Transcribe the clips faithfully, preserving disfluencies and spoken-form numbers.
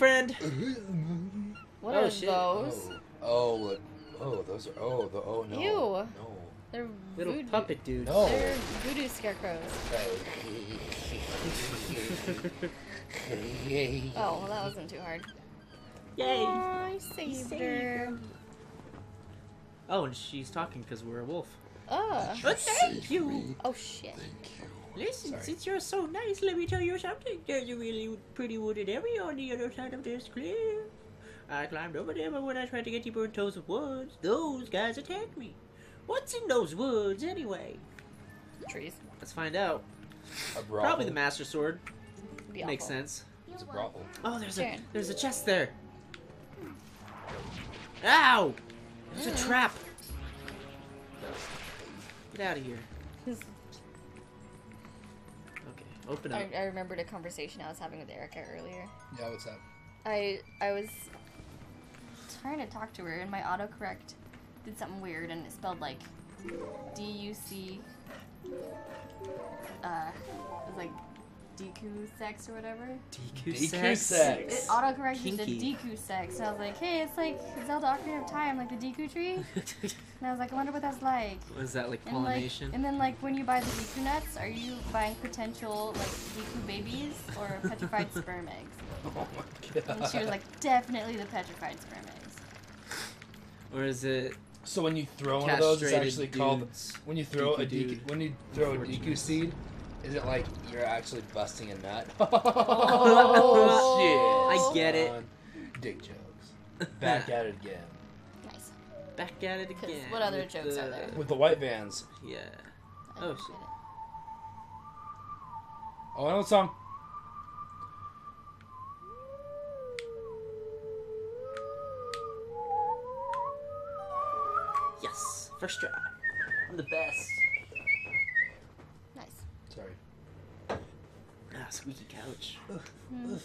boyfriend. What oh, are shit. those? Oh, oh, oh, those are oh, the oh no. Ew. No. They're little voodoo. puppet dudes. No. They're voodoo scarecrows. Oh, well, that wasn't too hard. Yay! Oh, I saved, saved her. her. Oh, and she's talking because we're a wolf. Oh, oh thank you. Me. Oh shit. Thank you. Listen, Sorry. since you're so nice, let me tell you something. There's a really pretty wooded area on the other side of this cliff. I climbed over there, but when I tried to get deeper into those woods, those guys attacked me. What's in those woods, anyway? Trees. Let's find out. Probably the Master Sword. Makes sense. It's a brothel. Oh, there's a there's a chest there. Ow! There's a trap. Get out of here. Open up. I, I remembered a conversation I was having with Erica earlier. Yeah, what's up? I I was trying to talk to her, and my autocorrect did something weird, and it spelled like D U C. Uh, it was like Deku sex or whatever. Deku sex. sex. It autocorrected to Deku sex, and I was like, hey, it's like Zelda Ocarina of Time, like the Deku tree. And I was like, I wonder what that's like. Was that like pollination? And, like, and then like when you buy the Deku nuts, are you buying potential like Deku babies or petrified sperm eggs? Oh my god. And she was like, definitely the petrified sperm eggs. Or is it? So when you throw one of those, it's actually dudes. called when you throw Deku a Deku when you throw a Deku seed. Is it like you're actually busting a nut? Oh, shit. I get it. Dick jokes. Back at it again. Nice. Back at it again. What other jokes the... are there? With the white vans. Yeah. I oh, shit. It. Oh, I know the song. Yes. First try. I'm the best. Ah, squeaky couch. Mm.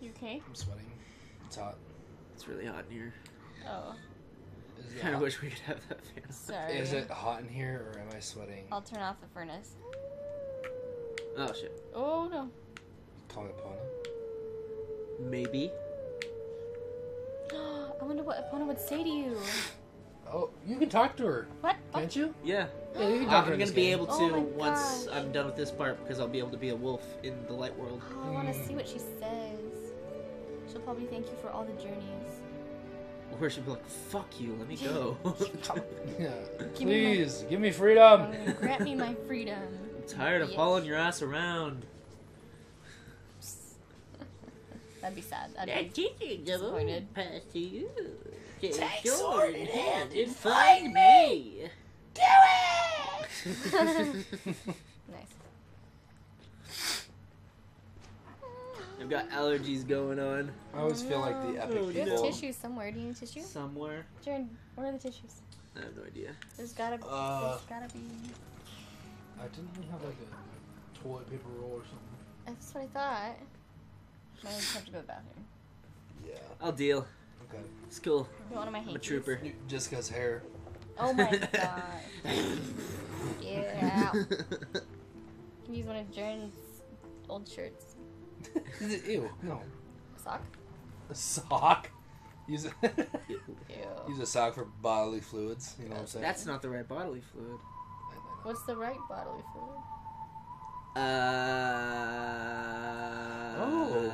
You okay? I'm sweating. It's hot. It's really hot in here. Oh. I wish we could have that fan. Sorry. Is it hot in here, or am I sweating? I'll turn off the furnace. Oh, shit. Oh, no. Calling Epona? Maybe. I wonder what Epona would say to you. Oh, you can talk to her. What? Can't you? Yeah. yeah you can talk I'm going to be able to oh once gosh. I'm done with this part because I'll be able to be a wolf in the light world. Oh, I want to mm. see what she says. She'll probably thank you for all the journeys. Or she'll be like, fuck you, let me go. yeah. give Please, me my... give me freedom. Grant me my freedom. I'm tired of yes. hauling your ass around. That'd be sad. I'd be disappointed. Pass to you. Take sword in hand and fight me! Do it! Nice. I've got allergies going on. I always feel like the epic oh, people. There's tissue somewhere. Do you need tissue? Somewhere. Jaren, where are the tissues? I have no idea. There's gotta be. Uh, there's gotta be. I didn't we have like a toilet paper roll or something? That's what I thought. I just have to go to the bathroom. Yeah. I'll deal. Okay. It's cool. One of my I'm a trooper. Jessica's hair. Oh my god. Get out. You can use one of Jaren's old shirts. Ew. No. A sock? A sock? Use a, Ew. Use a sock for bodily fluids. You know what I'm saying? That's not the right bodily fluid. What's the right bodily fluid? Uh. Oh.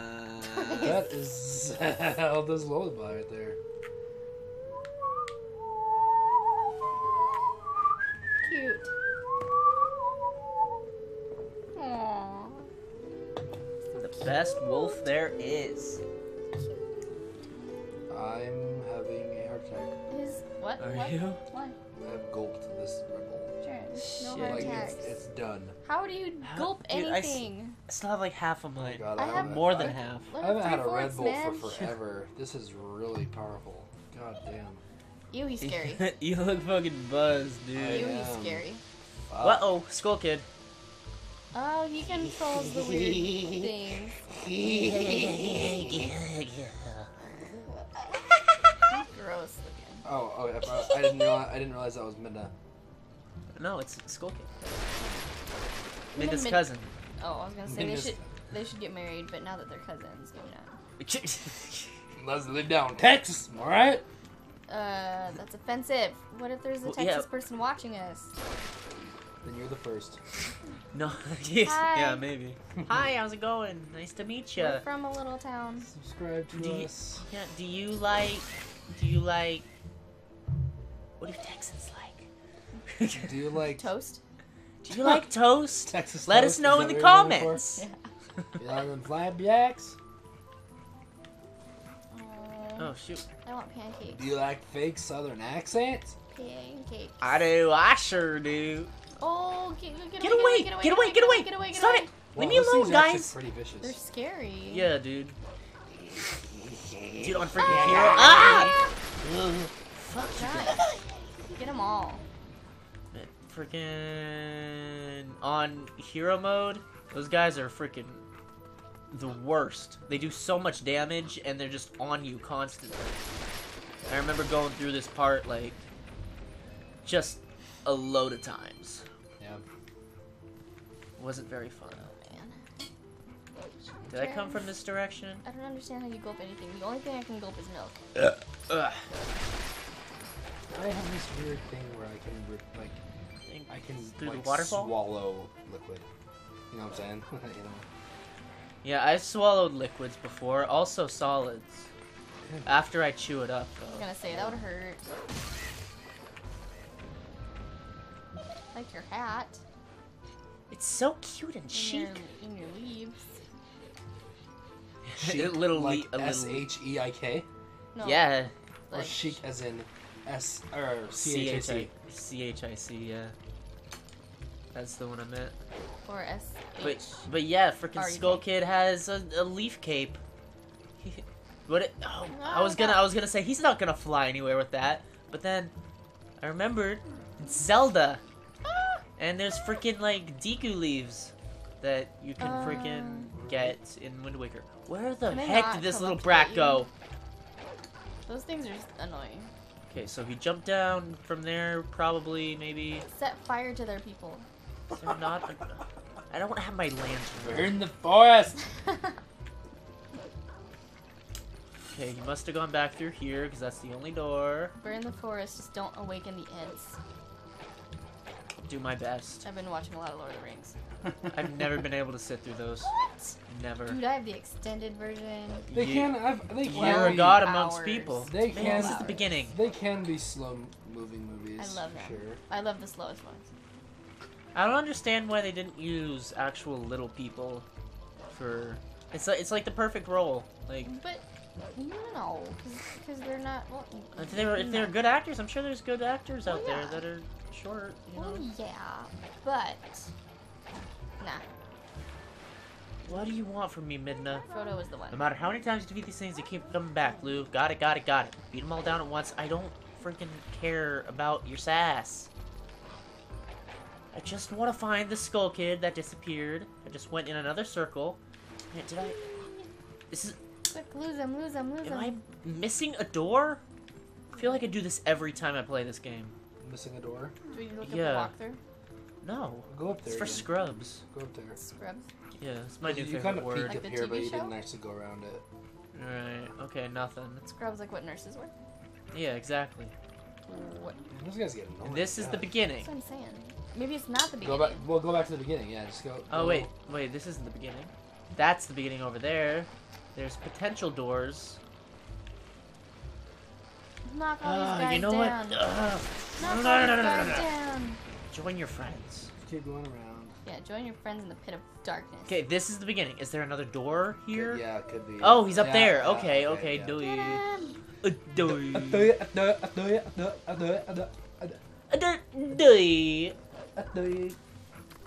That is Zelda's lullaby right there. Cute. Aww. The best wolf there is. I'm having a heart attack. His what? Are what? you? Why? I've gulped this rebel. No like it's, it's done. How do you gulp Dude, anything? I, I still have like half of mine. Oh I, I have more than I, half. I haven't had a Red Bull man. for forever. This is really powerful. God damn. Ew, he's scary. You look fucking buzzed, dude. Ew, he's scary. Wow. Uh oh, Skull Kid. Oh, he controls the weird things. Gross looking. Oh, oh, I, probably, I didn't realize, I didn't realize that was Midna. No, it's Skull Kid. Midna's cousin. Oh, I was gonna say Midna's... they should they should get married, but now that they're cousins, maybe not. Unless they live down in Texas, all right? Uh, that's offensive. What if there's a well, Texas yeah. person watching us? Then you're the first. No. Yeah, maybe. Hi, how's it going? Nice to meet you. We're from a little town. Subscribe to do us. You, yeah. Do you like? Do you like? What do Texans like? Do you like toast? Do you like toast? Texas. Let toast? us know in the comments. Yeah. You flapjacks? Oh shoot! I want pancakes. Do you like fake Southern accents? Pancakes. I do. I sure do. Oh, get, get, get, away, away, get, away, get away! Get away! Get away! Get away! Stop it! Leave me alone, guys. Pretty vicious. They're scary. Yeah, dude. Dude, I'm freaking out. Ah! Yeah. Fuck that! Get them all. Freaking on hero mode. Those guys are freaking the worst. They do so much damage, and they're just on you constantly. I remember going through this part like just a load of times. Yeah. Wasn't very fun. Oh, man. Did Jaren, I come from this direction? I don't understand how you gulp anything. The only thing I can gulp is milk. Ugh. Ugh. I have this weird thing where I can like I, I can through like, the waterfall? swallow liquid. You know what I'm saying? You know. Yeah, I swallowed liquids before. Also solids. After I chew it up. Though. I was gonna say that would hurt. Like your hat. It's so cute and chic. In your, in your leaves. Chic, little like S H E I K. No. Yeah. Or like chic as in S or C H I C. C H I C. Yeah. That's the one I meant. Or S H. But but yeah, freaking Skull Kid has a, a leaf cape. What? It, oh, oh, I was gonna I was gonna say he's not gonna fly anywhere with that. But then I remembered it's Zelda. And there's freaking like Deku leaves that you can um, freaking get in Wind Waker. Where the heck did this little brat go? Those things are just annoying. Okay, so he jumped down from there, probably, maybe. Set fire to their people. They're not. A, I don't have my lantern. We're in the forest. Okay, he must have gone back through here because that's the only door. We're in the forest. Just don't awaken the ants. Do my best. I've been watching a lot of Lord of the Rings. I've never been able to sit through those. What? Never. Dude, I have the extended version. They you, can. I've, they can. You're a god amongst hours. people. They can. This is the beginning. They can be slow-moving movies. I love them. Sure. I love the slowest ones. I don't understand why they didn't use actual little people. For it's like it's like the perfect role. Like. But you know, because they're not. Well, if they were, if they're good actors, I'm sure there's good actors out well, yeah. there that are. Short, you know? Well, yeah, but nah. What do you want from me, Midna? Frodo was the one. No matter how many times you defeat these things, you keep coming back, Lou. Got it, got it, got it. Beat them all down at once. I don't freaking care about your sass. I just want to find the Skull Kid that disappeared. I just went in another circle. Man, did I? This is. Quick, lose him, lose him, lose him. Am I missing a door? I feel like I do this every time I play this game. Missing a door. Do we look yeah. up the walkthrough? No. Go up there. It's for again. scrubs. Go up there. Scrubs? Yeah, it's my new favorite kind of word. You kind of peeked up here, but you didn't actually go around it. Alright, okay, nothing. Scrubs like what nurses were? Yeah, exactly. What? Those guys get annoying. This is God. the beginning. That's what I'm saying. Maybe it's not the beginning. Go back, well, go back to the beginning, yeah, just go. go oh, wait, wait, this isn't the beginning. That's the beginning over there. There's potential doors. Knock all uh, these guys you know down. What? Uh, Knock no, all no, no, no, no, no. down. Join your friends. Keep going around. Yeah, join your friends in the pit of darkness. Okay, this is the beginning. Is there another door here? Could, yeah, it could be. Oh, he's up yeah, there. Yeah, okay, okay, do it. Do it. Do it. Do it. Do it. Do it. Do it. Do it.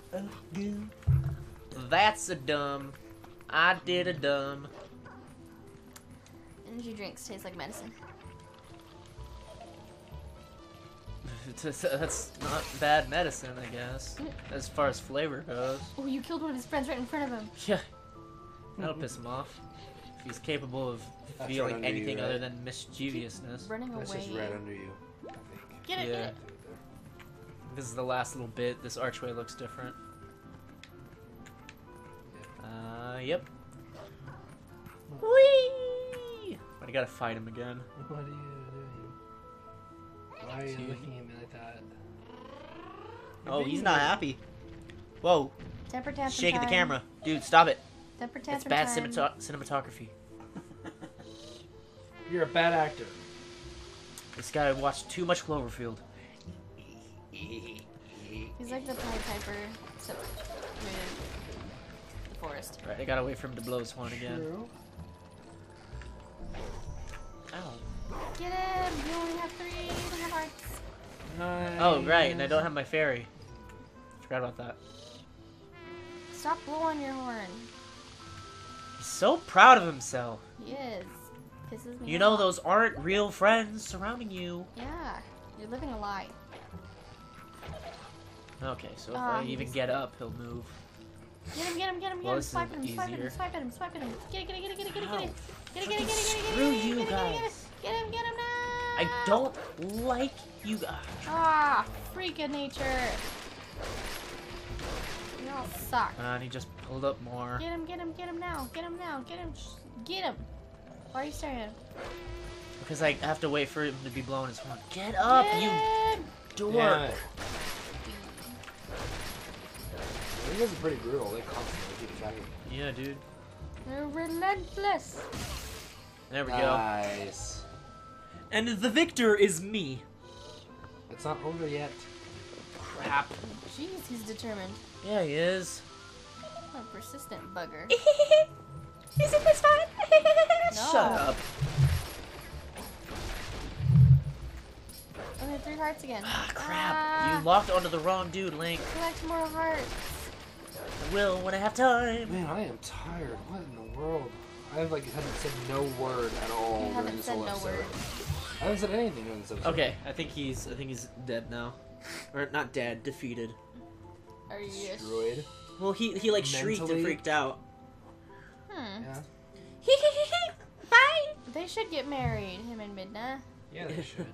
Do it. That's a dumb. I did a dumb. Energy drinks taste like medicine. That's not bad medicine, I guess, as far as flavor goes. Oh, you killed one of his friends right in front of him. Yeah, that'll piss him off. If he's capable of That's feeling right anything you, right? other than mischievousness. Running away. That's just right under you, I think. Get it, yeah. get it. This is the last little bit. This archway looks different. Uh, yep. Whee! I gotta fight him again. What are you doing? Why are you Dude. looking at me like that? You're oh, he's not happy. Whoa. Temper tantrum. Shake at the camera. Dude, stop it. Temper tantrum. It's bad cinemat cinematography. You're a bad actor. This guy watched too much Cloverfield. He's like the Pied Piper. So, I mean, the forest. Right, I gotta wait for him to blow his horn again. True. Ow. Get him! You only have three. You don't have hearts. Nice. Oh, right, and I don't have my fairy. Forgot about that. Stop blowing your horn. He's so proud of himself. He is. Pisses me you off. know those aren't real friends surrounding you. Yeah, you're living a lie. Okay, so if um, I even get up, he'll move. Get him, get him, get him, get well, him, swipe at him, swipe at him, swipe at him, swipe at him. Get it, get it, get it, get it, get it, get it. Get it, get it, get it, get it, get it, get him, get him now. I don't like you guys. Ah, freak of nature. You all suck. Uh, and he just pulled up more. Get him, get him, get him now, get him now, get him, get him. Why are you staring at him? Because I have to wait for him to be blowing his horn. Get up, get you dork. Yeah. You guys are pretty brutal. They constantly keep attacking. Yeah, dude. They're relentless. There we nice. go. Nice. And the victor is me. It's not over yet. Crap. Jeez, he's determined. Yeah, he is. What a persistent bugger. Isn't this fun? No. Shut up. Only three hearts again. Ah, crap. Ah. You locked onto the wrong dude, Link. Collect more hearts. I will when I have time. Man, I am tired. What in the world? I have like haven't said no word at all. You haven't said no episode. word. I haven't said anything during this episode. Okay, I think he's I think he's dead now, or not dead, defeated. Are you destroyed? Well, he he like Mentally? shrieked and freaked out. Hmm. Yeah. Bye. They should get married, him and Midna. Yeah, they should.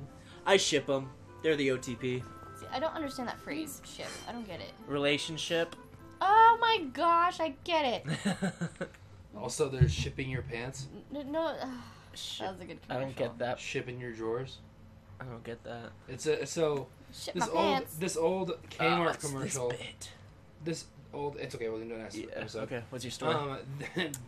I ship them. They're the O T P. See, I don't understand that phrase. Ship. I don't get it. Relationship. Oh my gosh, I get it. Also, they're shipping your pants. N no, uh, that was a good commercial. I don't get that. Shipping your drawers. I don't get that. It's a so. Ship this my old pants. this old Kmart oh, commercial. This, bit? this old. It's okay. We're gonna do next yeah, episode. Okay. What's your story? Um,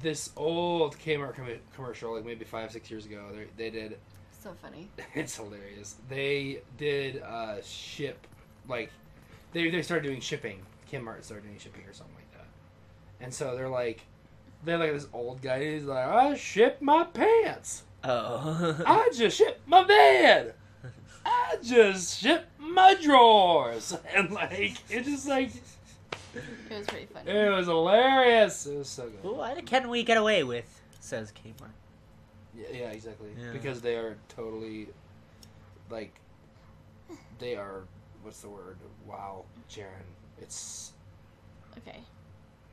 this old Kmart com commercial, like maybe five, six years ago, they did. So funny. It's hilarious. They did uh, ship, like, they they started doing shipping. Kmart started doing shipping or something like that, and so they're like, they're like this old guy. He's like, I ship my pants. Oh. I just ship my bed. I just ship my drawers, and like it just like. It was pretty funny. It was hilarious. It was so good. What can we get away with? Says Kmart. Yeah, yeah, exactly. Yeah. Because they are totally, like, they are. What's the word? Wow, Jaren. It's okay.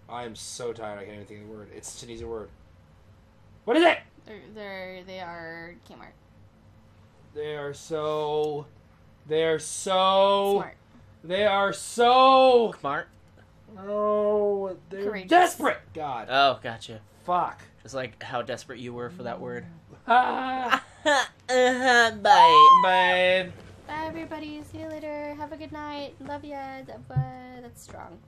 I am so tired. I can't even think of the word. It's such an easy word. What is it? They're, they're they are Kmart. They are so. They are so. Smart. They are so Kmart. Oh, they're Courageous. desperate. God. Oh, gotcha. Fuck. Just like how desperate you were for that word. Ah. uh-huh. Bye. Bye. Bye, everybody. See you later. Have a good night. Love ya. That's strong.